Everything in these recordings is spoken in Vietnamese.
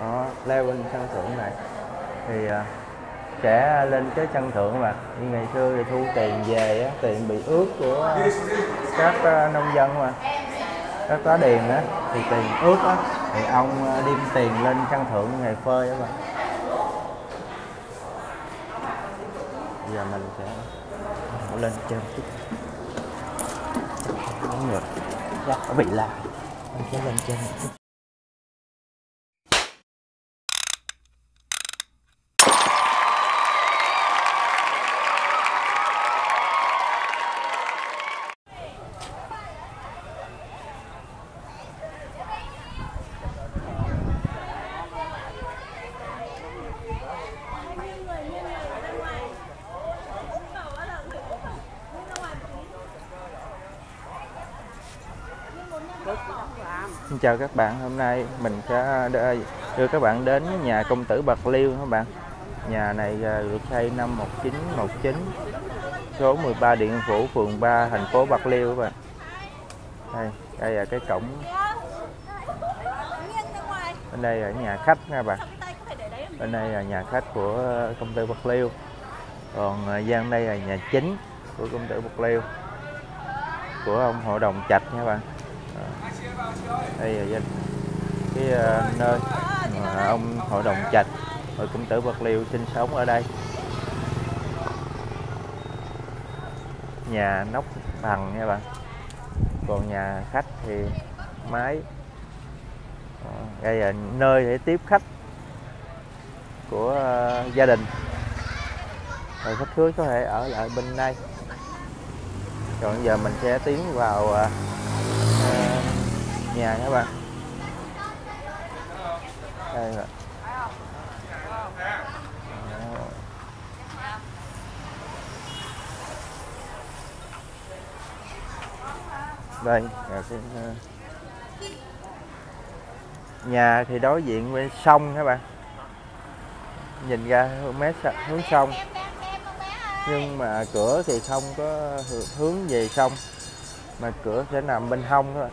Đó, leo lên sân thượng này thì sẽ lên cái sân thượng mà ngày xưa thì thu tiền về á, tiền bị ướt của các nông dân mà các tá điền á, thì tiền ướt á thì ông đem tiền lên sân thượng ngày phơi á mà. Giờ mình sẽ lên trên chút người nó bị la, mình sẽ lên trên chút. Xin chào các bạn, hôm nay mình sẽ đưa các bạn đến nhà công tử Bạc Liêu các bạn. Nhà này được xây năm 1919, số 13 Điện Phủ, phường 3, thành phố Bạc Liêu các bạn. Đây, đây là cái cổng. Bên đây là nhà khách nha bạn. Bên đây là nhà khách của công tử Bạc Liêu. Còn gian đây là nhà chính của công tử Bạc Liêu, của ông Hội đồng Chạch nha bạn. Đây là cái nơi mà ông Hội đồng Chạch ở công tử Bạc Liêu sinh sống ở đây. Nhà nóc bằng nha bạn. Còn nhà khách thì mái. Đây là nơi để tiếp khách của gia đình. Rồi khách cưới có thể ở lại bên đây. Còn giờ mình sẽ tiến vào nhà các bạn. Đây là. Đây là cái nhà thì đối diện với sông các bạn, nhìn ra mé hướng sông, nhưng mà cửa thì không có hướng về sông mà cửa sẽ nằm bên hông các bạn.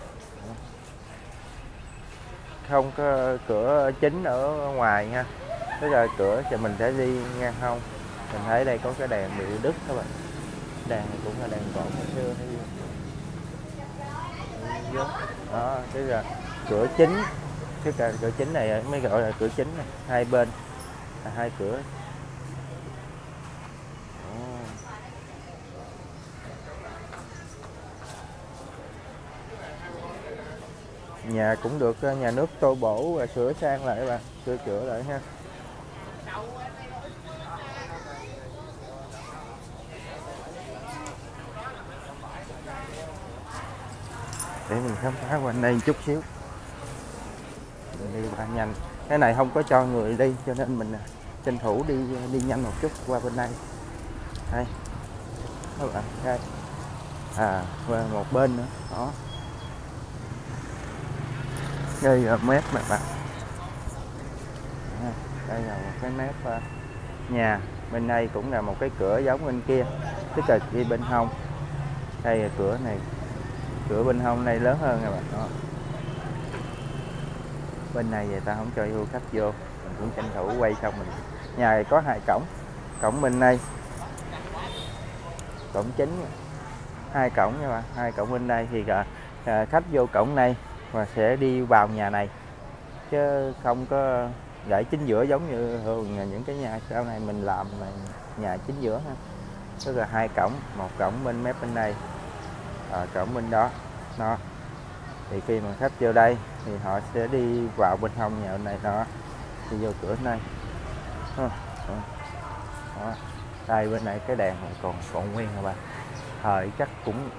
Không có cửa chính ở ngoài nha, tức là cửa thì mình sẽ đi ngang hông. Mình thấy đây có cái đèn bị đứt các bạn, đèn này cũng là đèn cổ hồi xưa hay gì đó, tức là cửa chính, tức là cửa chính này mới gọi là cửa chính này. Hai bên là hai cửa. Nhà cũng được nhà nước tô bổ và sửa sang lại bạn, sửa chữa lại ha. Để mình khám phá quanh đây chút xíu. Mình đi qua nhanh. Cái này không có cho người đi cho nên mình tranh thủ đi nhanh một chút qua bên đây. Đây. Các bạn đây. Qua một bên nữa. Đó. Đây là mép mà bạn. Đây là một cái mép nhà. Bên đây cũng là một cái cửa giống bên kia, tức là đi bên hông. Đây là cửa này. Cửa bên hông này lớn hơn nè bạn. Đó. Bên này thì ta không cho du khách vô. Mình cũng tranh thủ quay xong mình. Nhà này có hai cổng. Cổng bên đây, cổng chính. Hai cổng nha bạn. Hai cổng bên đây thì khách vô cổng này mà sẽ đi vào nhà này, chứ không có để chính giữa giống như thường những cái nhà sau này mình làm là nhà chính giữa ha. Tức là hai cổng, một cổng bên mép bên đây, cổng bên đó. Nó thì khi mà khách vô đây thì họ sẽ đi vào bên hông nhà này đó, thì vô cửa này. Đây bên này cái đèn này còn nguyên hả bạn, thời chắc cũng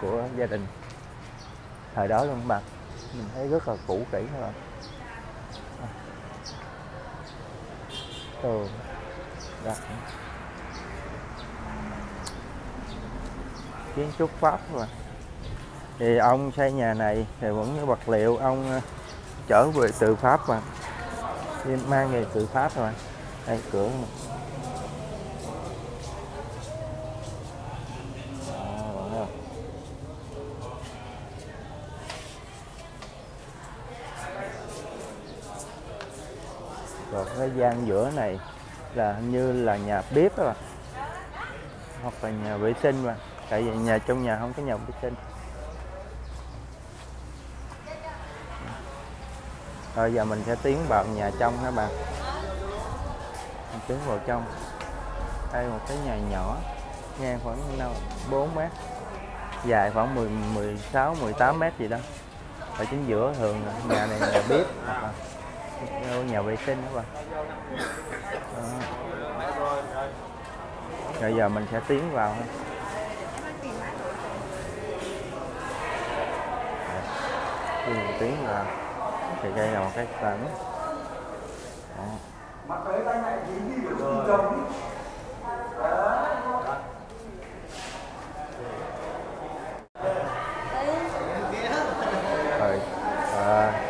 của gia đình thời đó luôn bạn. Mình thấy rất là cũ kỹ thôi. Tường gạch kiến trúc Pháp rồi. Thì ông xây nhà này thì vẫn cái vật liệu ông trở về từ Pháp mà, mang về từ Pháp rồi. Đây cửa này. Rồi cái gian giữa này là hình như là nhà bếp đó, hoặc là nhà vệ sinh mà. Tại vì nhà trong nhà không có nhà vệ sinh. Rồi giờ mình sẽ tiến vào nhà trong các bạn. Mình tiến vào trong. Đây một cái nhà nhỏ, ngang khoảng 4 mét, dài khoảng 16-18 mét gì đó. Ở chính giữa thường nhà này nhà bếp hoặc là nhà vệ sinh các bạn. Rồi giờ mình sẽ tiến vào. Mình tiến vào thì đây là một cái sảnh.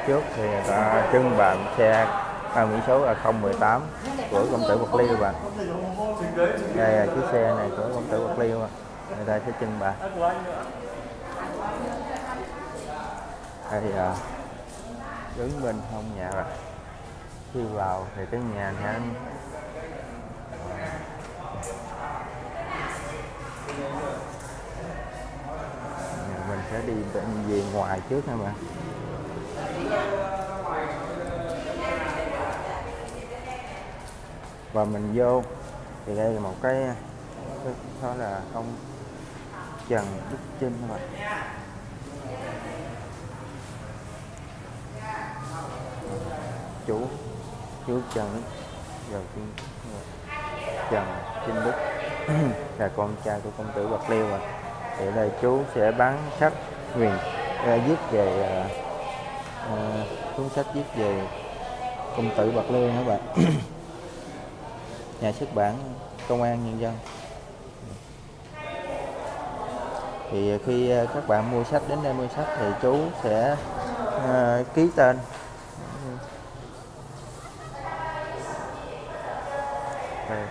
Trước thì người ta trưng bày xe biển số là 018 của công tử Bạc Liêu. Và đây là chiếc xe này của công tử Bạc Liêu, người ta sẽ trưng bày. Đây là đứng bên hông nhà rồi. Khi vào thì cái nhà này anh mình sẽ đi về ngoài trước nha bạn. Và mình vô thì đây là một cái đó là ông Trần Đức Trinh các bạn. Chú Trần Trinh Đức là con trai của công tử Bạc Liêu. Rồi thì đây chú sẽ bán sách viết về cuốn sách viết về công tử Bạc Liêu các bạn. Nhà xuất bản Công an Nhân dân. Thì khi các bạn mua sách, đến đây mua sách thì chú sẽ ký tên. Cái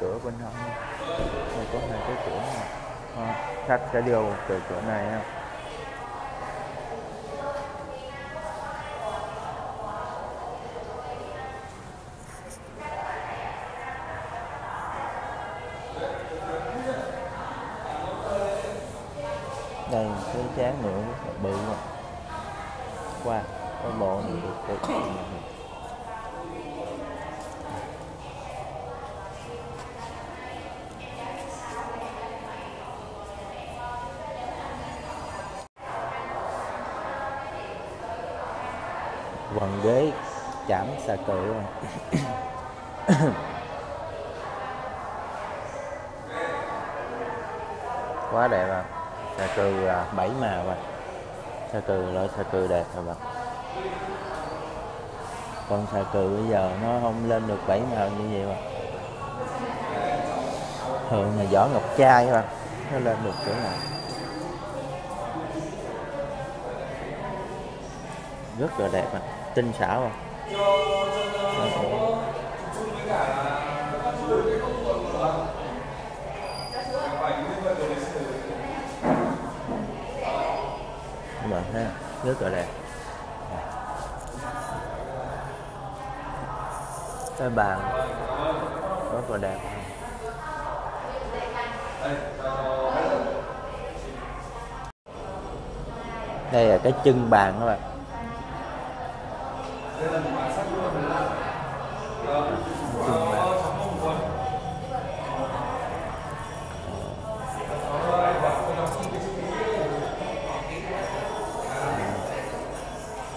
cửa bên hông này có hai cái cửa này. Khách sẽ vô từ cửa này ha. Đây cái tráng nữa bự rồi. Qua cái bộ này được quần ghế chạm xà cự. Quá đẹp à. Xà cừ 7 màu à. Xà cừ loại xà cừ đẹp rồi bạn. Còn xà cừ bây giờ nó không lên được 7 màu như vậy mà. Thường là vỏ ngọc trai mà nó lên được kiểu này. Rất là đẹp mà, tinh xảo mà. Mà ha, rất là đẹp. Cái bàn rất là đẹp. Đây là cái chân bàn các bạn.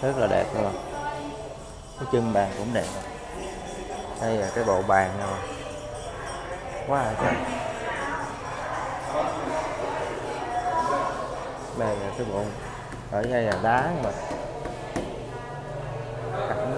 Rất là đẹp luôn. Cái chân bàn cũng đẹp. Đây là cái bộ bàn nè. Quá wow, trời. Bàn là cái bộ. Ở đây là đá mà. Cẩm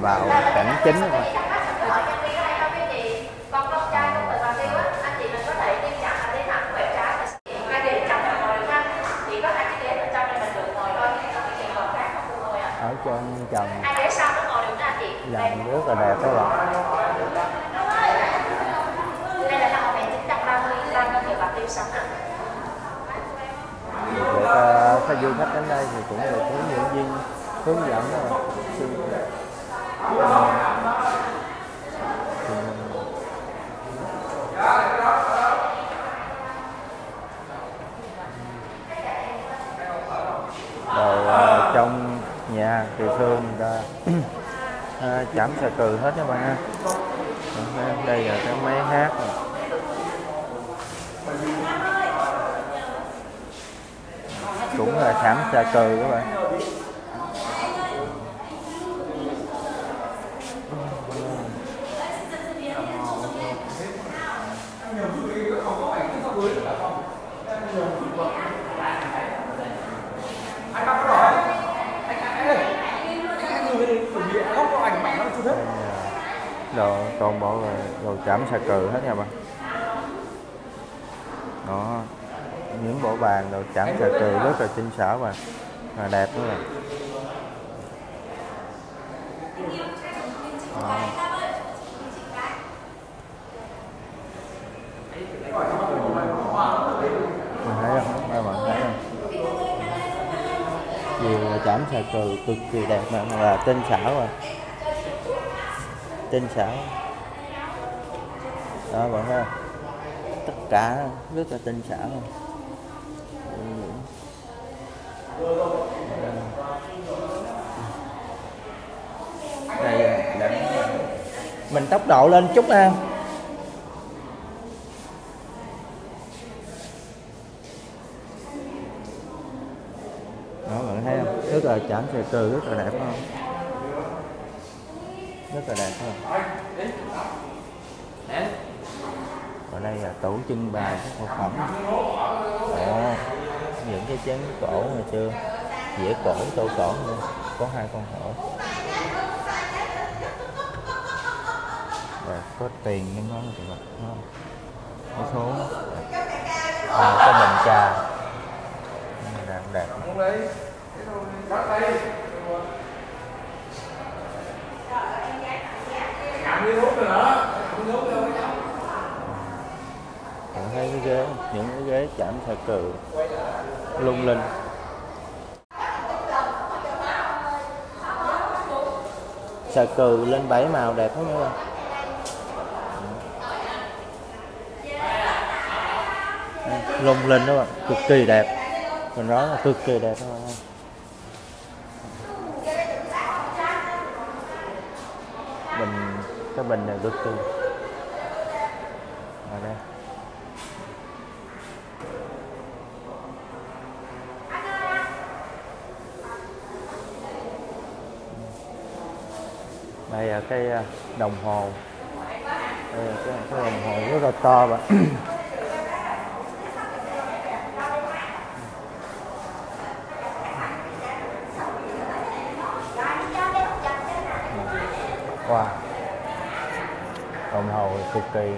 mình vào cảnh chính thôi. Ở trên trần làm rất là đẹp các bạn. Đây là năm 1930 người Bạc Liêu sống. Khách du khách đến đây thì cũng được hướng dẫn viên hướng dẫn rồi. Rồi trong nhà kỳ thương người ta chảm xà cừ hết các bạn ha. Đây là cái máy hát này. Cũng là khám trà cừ các bạn. Đồ toàn bộ là đồ trảm xà cừ hết nha bạn. Đó, những bộ bàn đồ trảm xà cừ rất là tinh xảo và đẹp nữa nè. Mình thấy không? Các bạn thấy không? Vì trảm xà cừ cực kỳ đẹp mà là tinh xảo rồi. Tinh xảo. Đó bạn thấy không? Tất cả rất là tinh xảo. Đây, mình tốc độ lên chút ha. Đó bạn thấy không? Rất là chạm xà cừ rất là đẹp không? Rất là đẹp không? Ở đây là tủ trưng bày các vật phẩm. Những cái chén cổ ngày xưa, dĩa cổ, tô cổ luôn. Có hai con hổ. Và có tiền nhưng nó thì mặt nó có số. Có bình trà. Đẹp đẹp. Thấy cái ghế, những cái ghế chạm xà cừ lung linh. Xà cừ lên 7 màu đẹp lắm các bạn. Lung linh đó bạn, cực kỳ đẹp. Mình nói là cực kỳ đẹp thôi. Bình, cái bình này cực kỳ. Ở đây. Đây là cái đồng hồ. Đây là cái đồng hồ rất là to và wow. Đồng hồ cực kỳ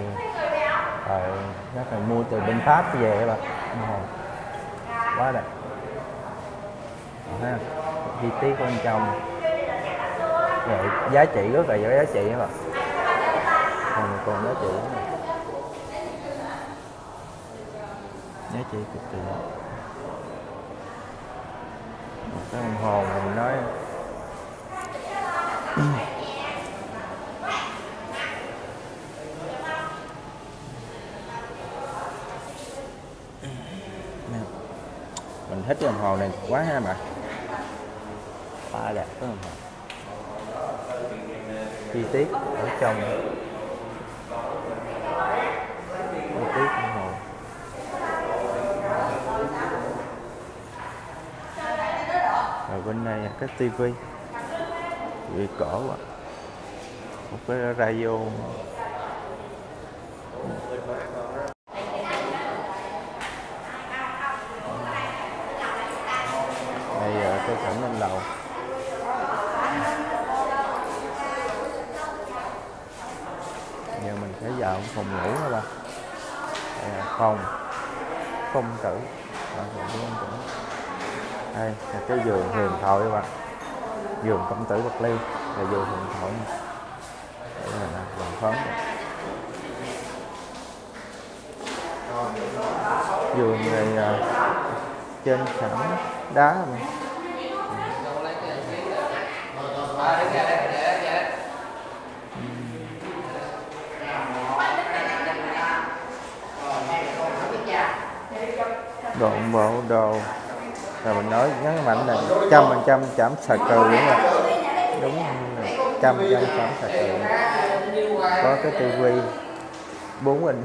nó phải mua từ bên Pháp về bạn. Đồng hồ quá đẹp. Ha. Chi tiết bên trong. Vậy, giá trị rất là giá trị các bạn. Còn giá trị nữa. Giá trị cực kỳ. Cái đồng hồ mình nói mình thích cái đồng hồ này quá ha bạn. Quá đẹp cái đồng hồ. Chi tiết ở trong chi tiết đồng hồ. Rồi bên này là cái tivi bị cổ à. Một cái radio. Đây là cái sảnh lên lầu. nãy giờ ông phòng ngủ hả ba? Phòng tử. Đây là cái giường huyền thoại các bạn, giường công tử Bạc Liêu là giường huyền thoại. Đây là bàn phấn, giường này trên sẵn đá mà. Đoạn bộ đồ là mình nói nhấn mạnh là 100% chạm sạc cừ đúng không? Đúng, 100% chạm sạc cừ. Có cái tivi 4 inch.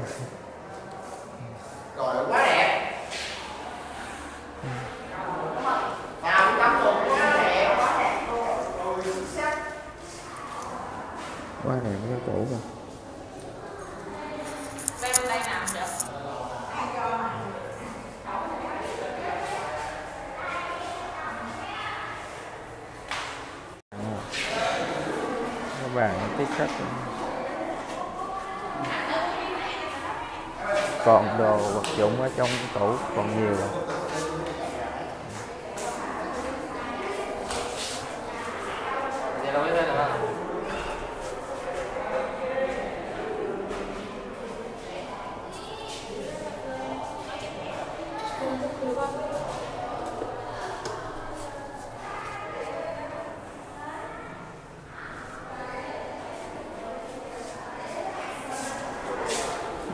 Quá đẹp cái tủ mà. Cách. Còn đồ vật dụng ở trong tủ còn nhiều.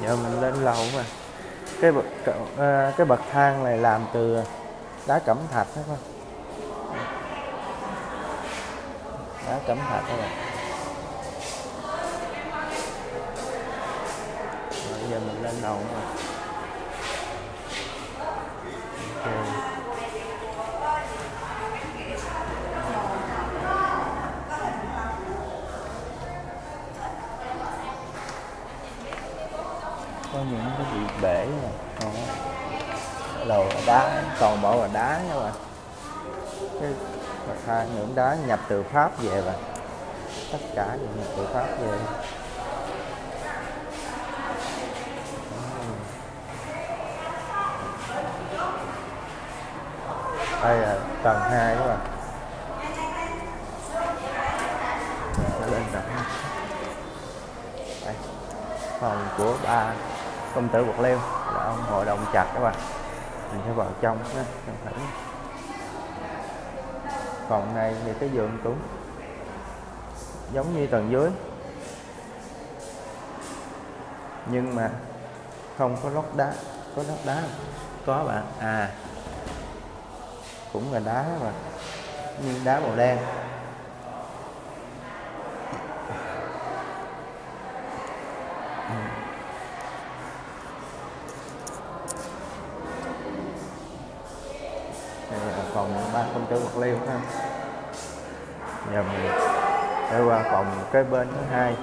Giờ mình lên lầu mà cái bậc thang này làm từ đá cẩm thạch đó các bạn, đá cẩm thạch các bạn. Rồi giờ mình lên lầu mà. Okay. Có những cái gì bể này, lầu đá, toàn bộ là đá nha bạn. Cái bậc thang những đá nhập từ Pháp về bạn, tất cả đều nhập từ Pháp về. Đây là tầng 2 các bạn. Lên tầng 2. Đây, phòng của ba công tử Bạc Liêu là ông Hội đồng Chạch các bạn. Mình sẽ vào trong đó, phòng này thì cái giường cũng giống như tầng dưới nhưng mà không có lót đá. Có lót đá không? Có bạn, à cũng là đá mà, nhưng đá màu đen. Phòng tử Bạc Liêu ha. Giờ mình sẽ qua phòng cái bên thứ hai.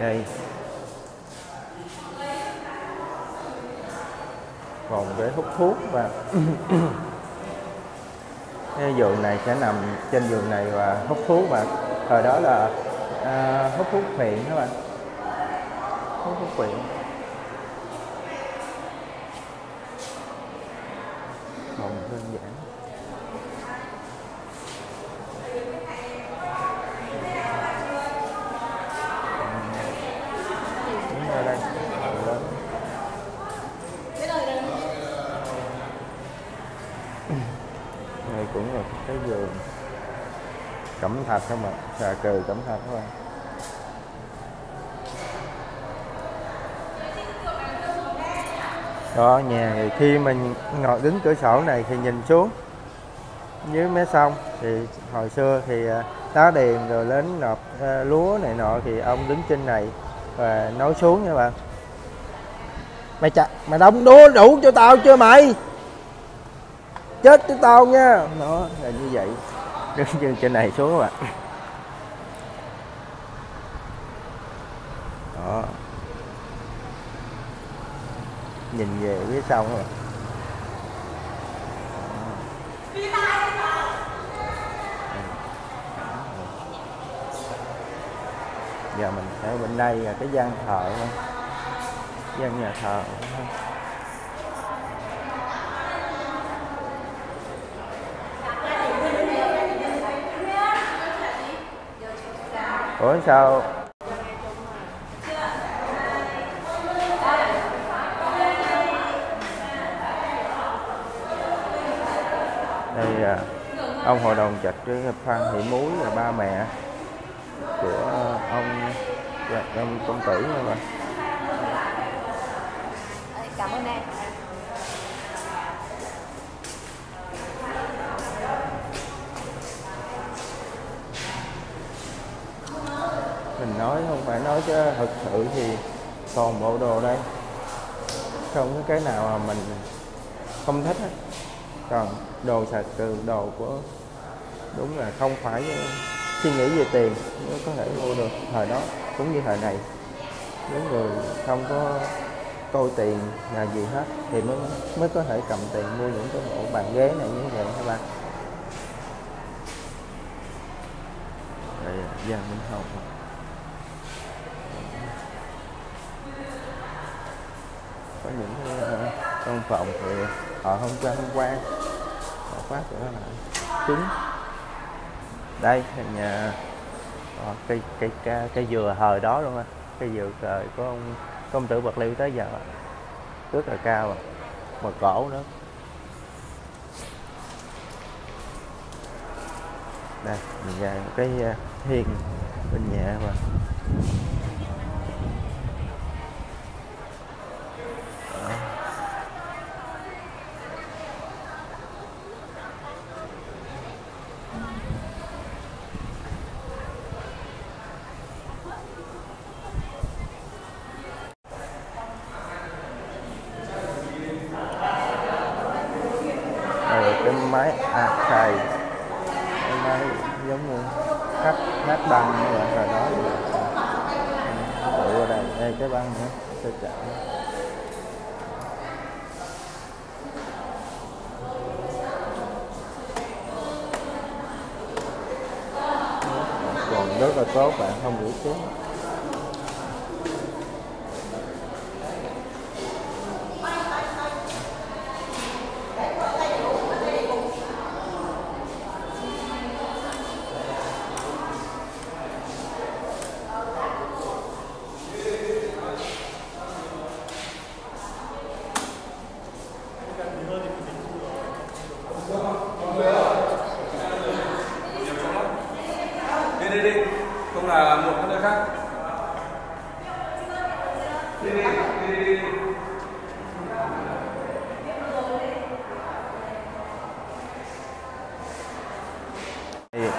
Đây, phòng để hút thuốc và cái giường này sẽ nằm trên giường này và hút thuốc, và thời đó là hút thuốc phiện các bạn, hút thuốc phiện. Phòng đơn giản. Đúng rồi đây. Đây cũng là cái giường cẩm thạch không ạ, xà cừ cẩm thạch thôi. Đó, nhà thì khi mình ngồi đứng cửa sổ này thì nhìn xuống dưới mé sông, thì hồi xưa thì tá điền rồi đến nộp lúa này nọ thì ông đứng trên này và nói xuống nha bạn. Mày chạy, mày đóng đúa đủ cho tao chưa mày? Chết cho tao nha. Đó là như vậy, đứng trên này xuống các bạn. Đó, nhìn về phía sông rồi. Giờ mình sẽ bên đây là cái gian thờ thôi, gian nhà thờ thôi. Ủa sao? Đây à, ông Hội đồng Chạch với Phan Thị Muối là ba mẹ của ông công tử nha bạn. Cảm ơn em. Mình nói không phải nói chứ thực sự thì toàn bộ đồ đây không có cái nào mà mình không thích hết. Còn đồ sạch từ đồ của đúng là không phải suy nghĩ về tiền mới có thể mua được, thời đó cũng như thời này nếu người không có coi tiền là gì hết thì mới có thể cầm tiền mua những cái bộ bàn ghế này như vậy các bạn. Đây là Giang Minh Hồng. Có những căn phòng thì họ không cho tham quan, họ phát nữa là trứng. Đây là nhà cây dừa hồi đó luôn á, cây dừa trời có ông công tử Bạc Liêu tới giờ rất là cao rồi, mà cổ nữa. Đây mình ra một cái hiên bên nhà mà. Cái máy arcade, cái máy giống như hát băng như vậy rồi đó, tự ở đây. Đây cái băng nữa, tôi chạm còn rất là tốt, bạn không hiểu chứ.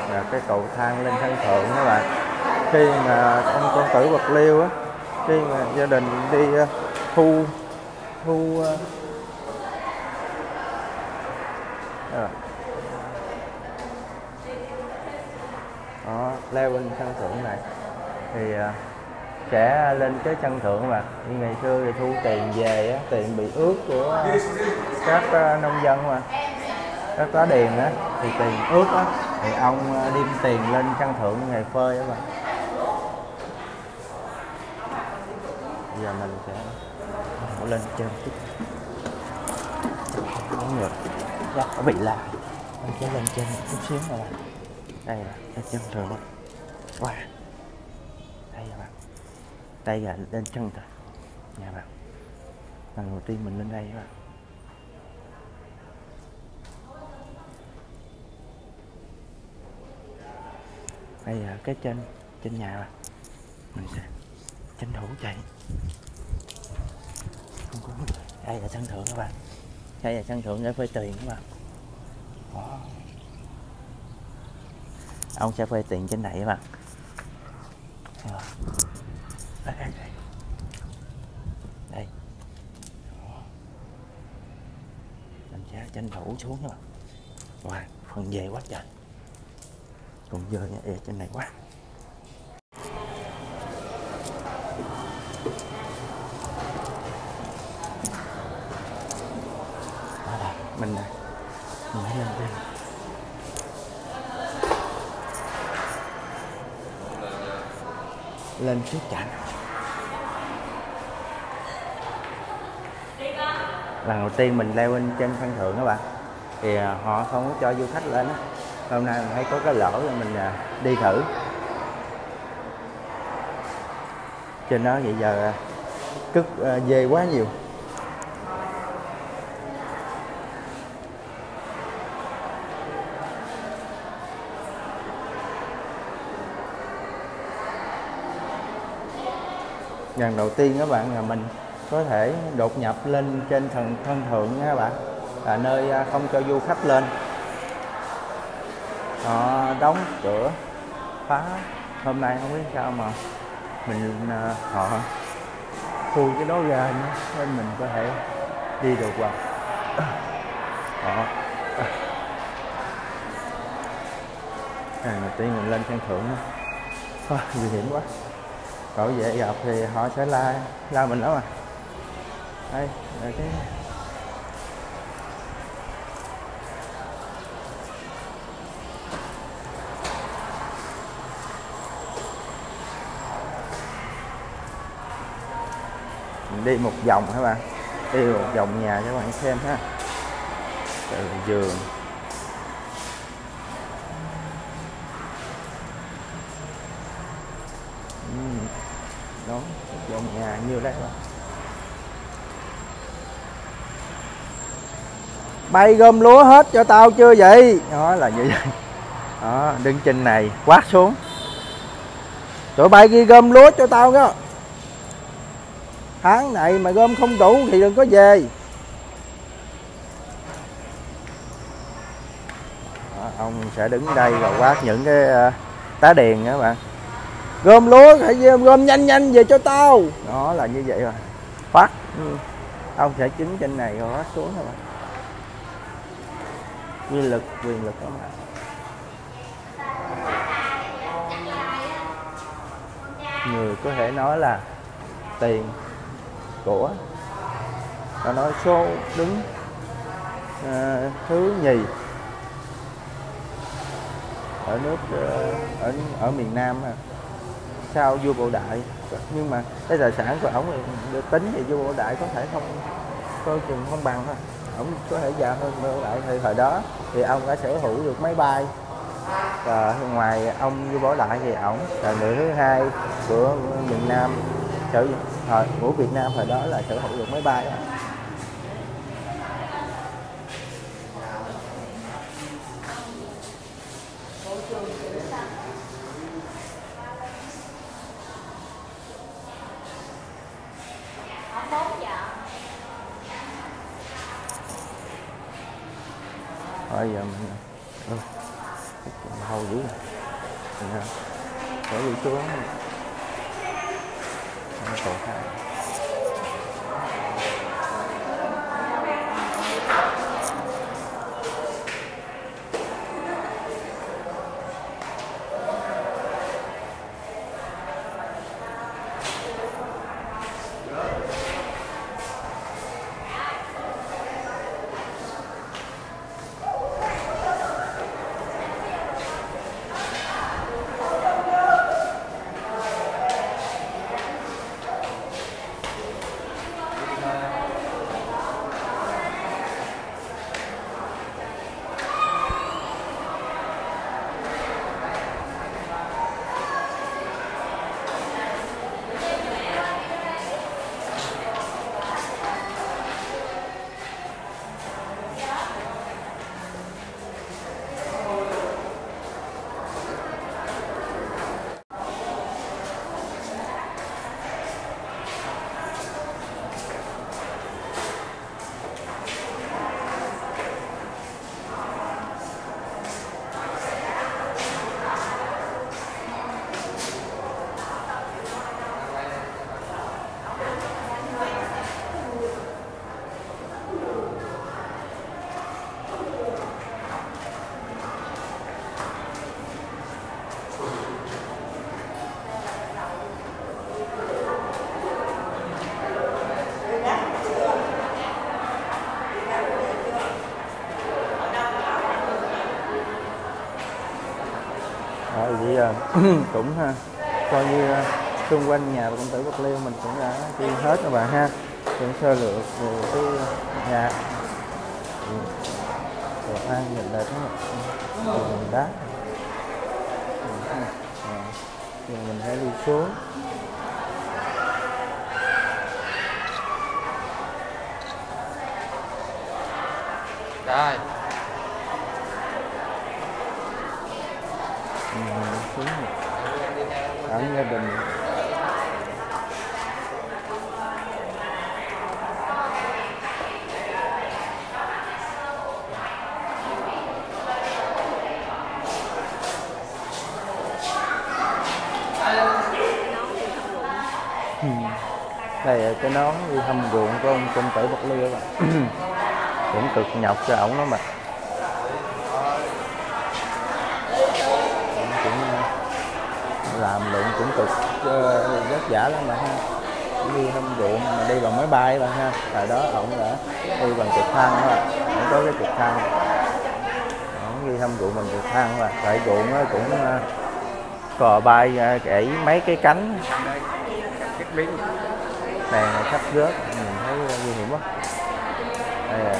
Là cái cầu thang lên thang thượng các bạn. Khi mà ông công tử Bạc Liêu á, khi mà gia đình đi leo lên thang thượng này thì sẽ lên cái sân thượng mà ngày xưa thì thu tiền về á, tiền bị ướt của các nông dân mà các tá điền á, thì tiền ướt á thì ông đem tiền lên sân thượng ngày phơi á. Mà giờ mình sẽ lên trên chút, đúng rồi, nó bị lại mình sẽ lên trên một chút xíu rồi. Đây là lên sân thượng qua. Đây là lên chân rồi nhà bạn. Lần đầu tiên mình lên đây các bạn. Đây là cái trên nhà bạn. Mình sẽ tranh thủ chạy. Không có. Đây là sân thượng các bạn. Đây là sân thượng để phơi tiền các bạn. Wow. Ông sẽ phơi tiền trên này các bạn. Đây mình sẽ tranh thủ xuống các bạn. Wow, phần về quá trời, còn dơ ở trên này quá. Mình này mình hãy lên đây. lên trước chảnh. Lần đầu tiên mình leo lên trên Phan Thượng các bạn, thì họ không có cho du khách lên đó. Hôm nay mình thấy có cái lỗ rồi mình đi thử. Trên đó vậy giờ cứt dê quá nhiều. Lần đầu tiên các bạn là mình có thể đột nhập lên trên Phan Thượng nha các bạn, là nơi không cho du khách lên. Họ đóng cửa phá, hôm nay không biết sao mà mình họ thu cái đó ra nên mình có thể đi được vào. Đó. Lần đầu tiên mình lên Phan Thượng nguy hiểm quá. Bảo vệ gặp thì họ sẽ la mình lắm à. Đây, đây cái mình đi một vòng các bạn, đi một vòng nhà cho các bạn xem ha. Từ giường đó, một vòng nhà nhiều đấy thôi. Bay gom lúa hết cho tao chưa vậy? Đó là như vậy. Đó, đứng trên này quát xuống. Tụi bay kia gom lúa cho tao đó. Tháng này mà gom không đủ thì đừng có về. Đó, ông sẽ đứng đây và quát những cái tá điền các bạn. Gom lúa, hãy gom nhanh nhanh về cho tao. Đó là như vậy mà. Phát. Ông sẽ chính trên này rồi quát xuống các bạn. Quyền lực các bạn. Người có thể nói là tiền của, nó nói số đứng thứ nhì ở nước ở miền Nam ha. Sau vua Bảo Đại, nhưng mà cái tài sản của ổng được tính thì vua Bảo Đại có thể không, coi chừng không bằng thôi. Ổng có thể già hơn Bảo Đại thì thời đó thì ông đã sở hữu được máy bay, và ngoài ông vua Bảo Đại thì ổng là người thứ hai của miền Nam sở thời của Việt Nam thời đó là sở hữu được máy bay. Bây giờ mình hầu dữ rồi, để đi xuống cầu thang. Cũng coi như xung quanh nhà công tử Bạc Liêu mình cũng đã đi hết các bạn ha, cũng sơ lược về cái nhà đồ ăn nhìn đẹp lắm, đá thì mình hãy đi xuống. Đây. Xuống ăn gia đình. Đây là cái nón đi hâm ruộng của ông công tử Bạc Liêu các bạn. Cũng cực nhọc cho ổng đó mà. Cũng làm lụng cũng cực vất vả lắm mà ha. Đi hâm ruộng mà đi bằng máy bay bạn ha. Tại đó ổng đã đi bằng trực thăng đó. Ổng có cái trực thăng. Ổng đi hâm ruộng bằng trực thăng mà. Tại ruộng cũng cò bay gãy mấy cái cánh. Này sắp rớt mình thấy nguy hiểm quá. Đây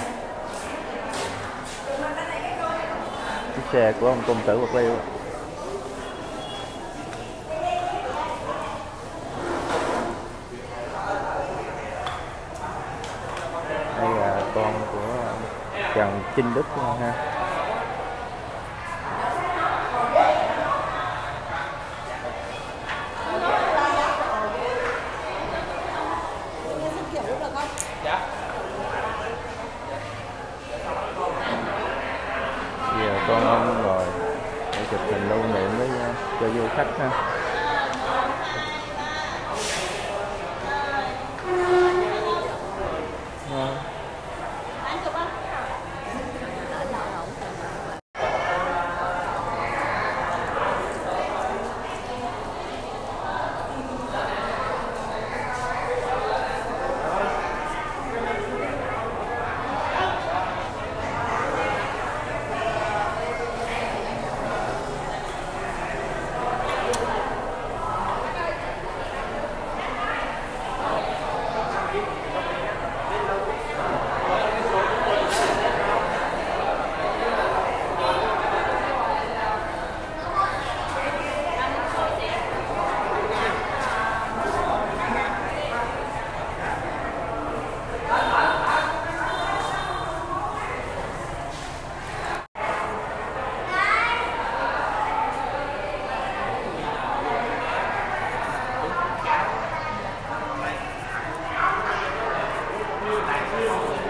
chiếc xe của ông công tử Bạc Liêu. Đây là con của Trần Trinh Đức ha. Con ông rồi để chụp hình lưu niệm với cho du khách ha. Thank you.